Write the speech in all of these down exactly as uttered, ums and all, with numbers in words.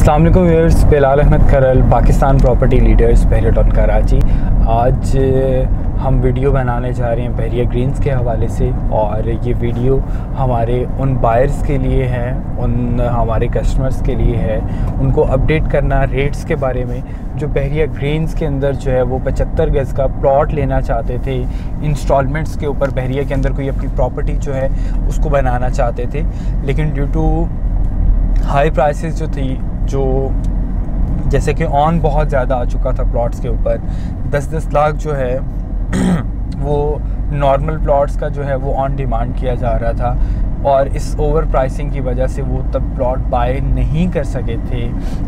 अस्सलाम वालेकुम viewers, Bilal Ahmed Kharal, Pakistan property leaders, Bahria town Karachi. आज हम वीडियो बनाने जा रहे हैं बहरिया ग्रीन्स के हवाले से, और ये वीडियो हमारे उन बायर्स के लिए है, उन हमारे कस्टमर्स के लिए है, उनको अपडेट करना रेट्स के बारे में जो बहरिया ग्रीन्स के अंदर जो है वो पचहत्तर गज़ का प्लॉट लेना चाहते थे, इंस्टॉलमेंट्स के ऊपर बहरिया के अंदर कोई अपनी प्रॉपर्टी जो है उसको बनाना चाहते थे, लेकिन ड्यू टू हाई प्राइसेस जो थी, जो जैसे कि ऑन बहुत ज़्यादा आ चुका था प्लॉट्स के ऊपर, दस दस लाख जो है वो नॉर्मल प्लॉट्स का जो है वो ऑन डिमांड किया जा रहा था, और इस ओवर प्राइसिंग की वजह से वो तब प्लॉट बाय नहीं कर सके थे।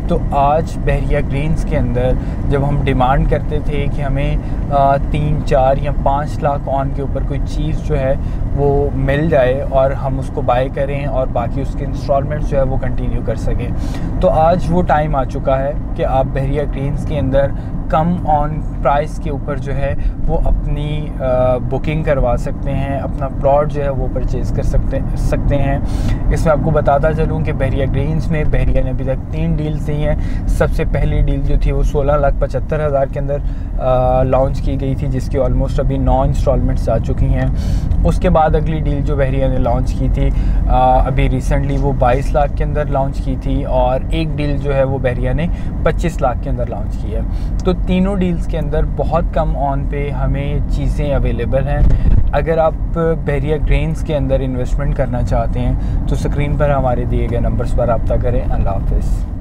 तो आज बहरिया ग्रीन्स के अंदर जब हम डिमांड करते थे कि हमें आ, तीन चार या पाँच लाख ऑन के ऊपर कोई चीज़ जो है वो मिल जाए और हम उसको बाय करें और बाकी उसके इंस्टॉलमेंट जो है वो कंटिन्यू कर सकें, तो आज वो टाइम आ चुका है कि आप बहरिया ग्रीन्स के अंदर कम ऑन प्राइस के ऊपर जो है वो अपनी आ, बुकिंग करवा सकते हैं, अपना प्लॉट जो है वो परचेज़ कर सकते सकते हैं। इसमें आपको बताता चलूँ कि बहरिया ग्रीन्स में बहरिया ने अभी तक तीन डील्स दी हैं। सबसे पहली डील जो थी वो सोलह लाख पचहत्तर हज़ार के अंदर लॉन्च की गई थी, जिसकी ऑलमोस्ट अभी नौ इंस्टॉलमेंट्स आ चुकी हैं। उसके बाद अगली डील जो बहरिया ने लॉन्च की थी आ, अभी रिसेंटली वो बाईस लाख के अंदर लॉन्च की थी, और एक डील जो है वो बहरिया ने पच्चीस लाख के अंदर लॉन्च की है। तो तीनों डील्स के अंदर बहुत कम ऑन पे हमें चीज़ें अवेलेबल हैं। अगर आप बहरिया ग्रीन्स के अंदर इन्वेस्टमेंट करना चाहते हैं तो स्क्रीन पर हमारे दिए गए नंबर्स पर रब्ता करें। अल्लाह हाफ़िज़।